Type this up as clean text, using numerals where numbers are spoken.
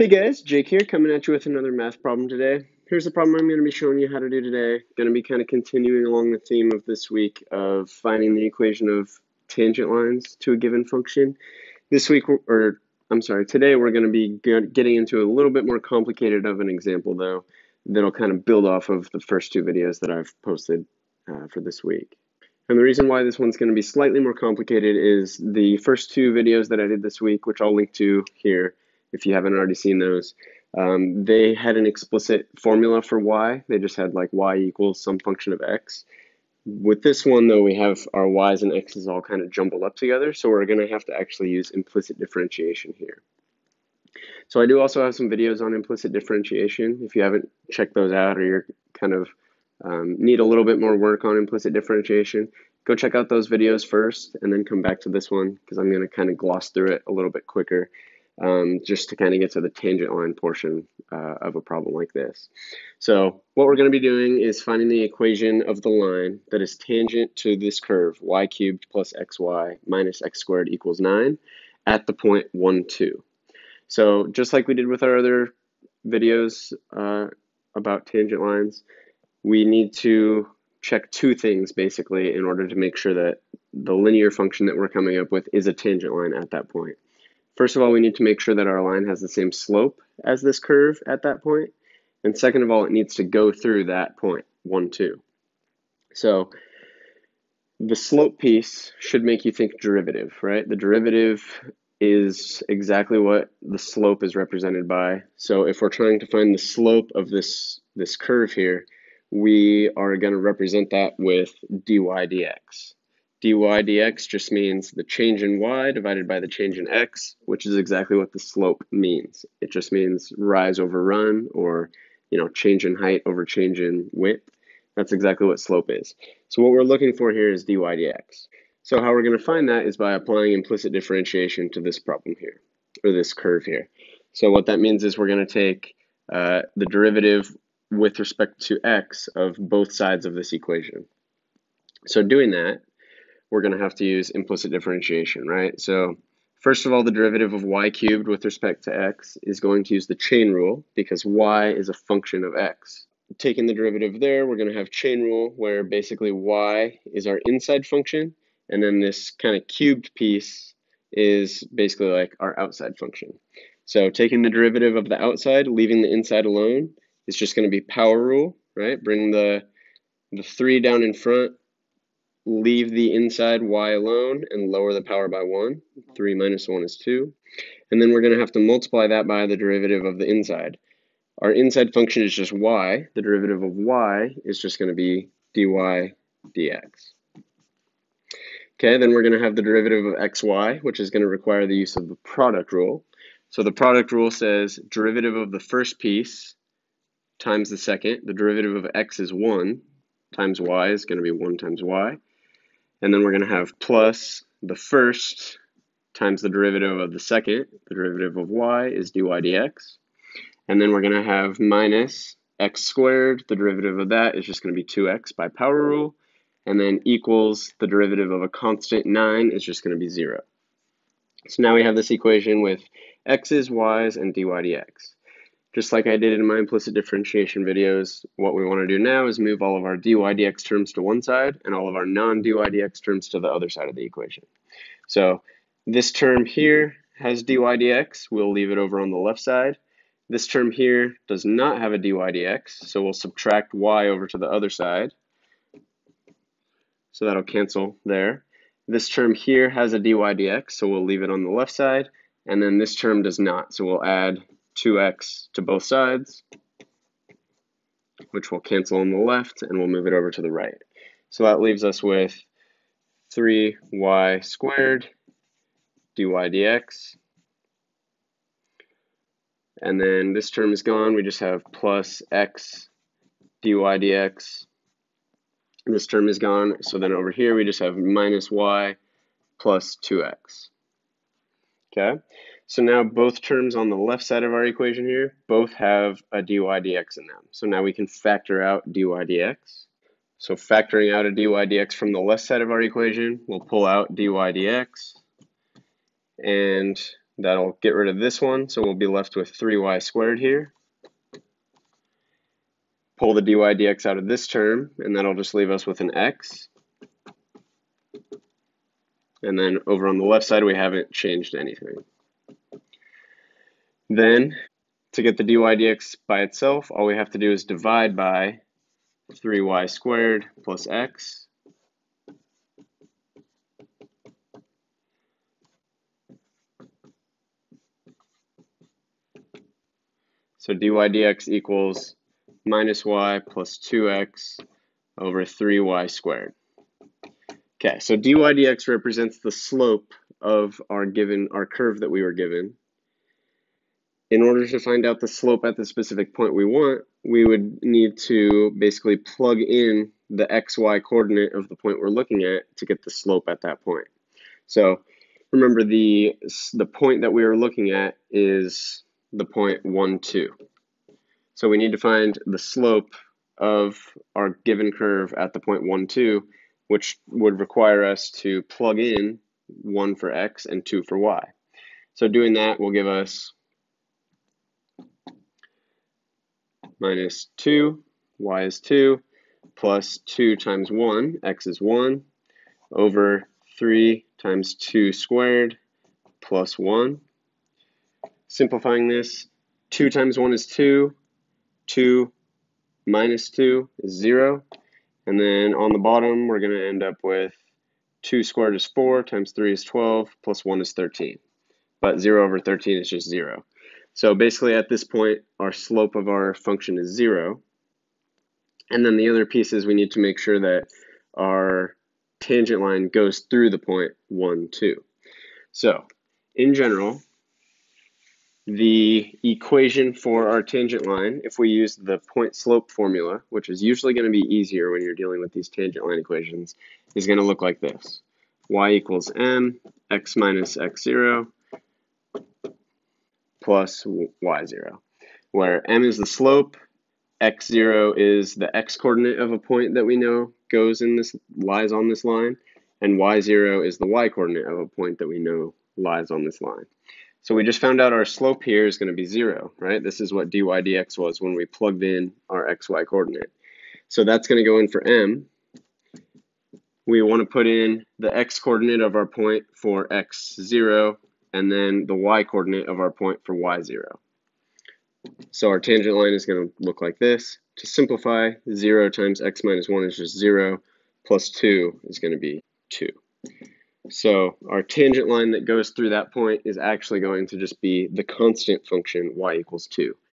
Hey guys, Jake here, coming at you with another math problem today. Here's the problem I'm going to be showing you how to do today. I'm going to be kind of continuing along the theme of this week of finding the equation of tangent lines to a given function. Today we're going to be getting into a little bit more complicated of an example though, that'll kind of build off of the first two videos that I've posted for this week. And the reason why this one's going to be slightly more complicated is the first two videos that I did this week, which I'll link to here, if you haven't already seen those, they had an explicit formula for y. They just had like y equals some function of x. With this one, though, we have our y's and x's all kind of jumbled up together, so we're going to have to actually use implicit differentiation here. So I do also have some videos on implicit differentiation. If you haven't checked those out or you're kind of need a little bit more work on implicit differentiation, go check out those videos first and then come back to this one because I'm going to kind of gloss through it a little bit quicker. Just to kind of get to the tangent line portion of a problem like this. So what we're going to be doing is finding the equation of the line that is tangent to this curve, y cubed plus xy minus x squared equals 9 at the point 1, 2. So just like we did with our other videos about tangent lines, we need to check two things basically in order to make sure that the linear function that we're coming up with is a tangent line at that point. First of all, we need to make sure that our line has the same slope as this curve at that point. And second of all, it needs to go through that point, 1, 2. So the slope piece should make you think derivative, right? The derivative is exactly what the slope is represented by. So if we're trying to find the slope of this curve here, we are going to represent that with dy dx. dy dx just means the change in y divided by the change in x, which is exactly what the slope means. It just means rise over run, or change in height over change in width. That's exactly what slope is. So what we're looking for here is dy dx. So how we're going to find that is by applying implicit differentiation to this problem here, or this curve here. So what that means is we're going to take the derivative with respect to x of both sides of this equation. So doing that, we're going to have to use implicit differentiation, right? So first of all, the derivative of y cubed with respect to x is going to use the chain rule because y is a function of x. Taking the derivative there, we're going to have chain rule where basically y is our inside function, and then this kind of cubed piece is basically like our outside function. So taking the derivative of the outside, leaving the inside alone, is just going to be power rule, right? Bring the 3 down in front, leave the inside y alone and lower the power by 1. 3 minus 1 is 2. And then we're going to have to multiply that by the derivative of the inside. Our inside function is just y. The derivative of y is just going to be dy dx. Okay, then we're going to have the derivative of xy, which is going to require the use of the product rule. So the product rule says derivative of the first piece times the second. The derivative of x is 1 times y is going to be 1 times y. And then we're going to have plus the first times the derivative of the second. The derivative of y is dy dx. And then we're going to have minus x squared. The derivative of that is just going to be 2x by power rule. And then equals the derivative of a constant 9 is just going to be 0. So now we have this equation with x's, y's, and dy dx. Just like I did in my implicit differentiation videos, what we want to do now is move all of our dy dx terms to one side and all of our non-dy dx terms to the other side of the equation. So this term here has dy dx. We'll leave it over on the left side. This term here does not have a dy dx, so we'll subtract y over to the other side. So that'll cancel there. This term here has a dy dx, so we'll leave it on the left side. And then this term does not, so we'll add 2x to both sides, which will cancel on the left, and we'll move it over to the right. So that leaves us with 3y squared dy dx. And then this term is gone. We just have plus x dy dx. This term is gone. So then over here, we just have minus y plus 2x. Okay? So now both terms on the left side of our equation here both have a dy dx in them. So now we can factor out dy dx. So factoring out a dy dx from the left side of our equation, we'll pull out dy dx. And That'll get rid of this one, so we'll be left with 3y squared here. Pull the dy dx out of this term, and that'll just leave us with an x. And then over on the left side, we haven't changed anything. Then, to get the dy dx by itself, all we have to do is divide by 3y squared plus x. So dy dx equals minus y plus 2x over 3y squared. Okay, so dy dx represents the slope of our curve that we were given. In order to find out the slope at the specific point we want, we would need to basically plug in the xy coordinate of the point we're looking at to get the slope at that point. So remember, the point that we were looking at is the point 1, 2. So we need to find the slope of our given curve at the point 1, 2, which would require us to plug in 1 for x and 2 for y. So doing that will give us minus 2, y is 2, plus 2 times 1, x is 1, over 3 times 2 squared, plus 1. Simplifying this, 2 times 1 is 2, 2 minus 2 is 0, and then on the bottom we're going to end up with 2 squared is 4, times 3 is 12, plus 1 is 13. But 0 over 13 is just 0. So basically at this point, our slope of our function is 0. And then the other piece is we need to make sure that our tangent line goes through the point 1, 2. So in general, the equation for our tangent line, if we use the point slope formula, which is usually going to be easier when you're dealing with these tangent line equations, is going to look like this. Y equals m, x minus x0, plus y0, where m is the slope, x0 is the x-coordinate of a point that we know lies on this line, and y0 is the y-coordinate of a point that we know lies on this line. So we just found out our slope here is going to be 0, right? This is what dy dx was when we plugged in our xy coordinate. So that's going to go in for m. We want to put in the x-coordinate of our point for x0, and then the y-coordinate of our point for y0. So our tangent line is going to look like this. To simplify, 0 times x minus 1 is just 0, plus 2 is going to be 2. So our tangent line that goes through that point is actually going to just be the constant function y equals 2.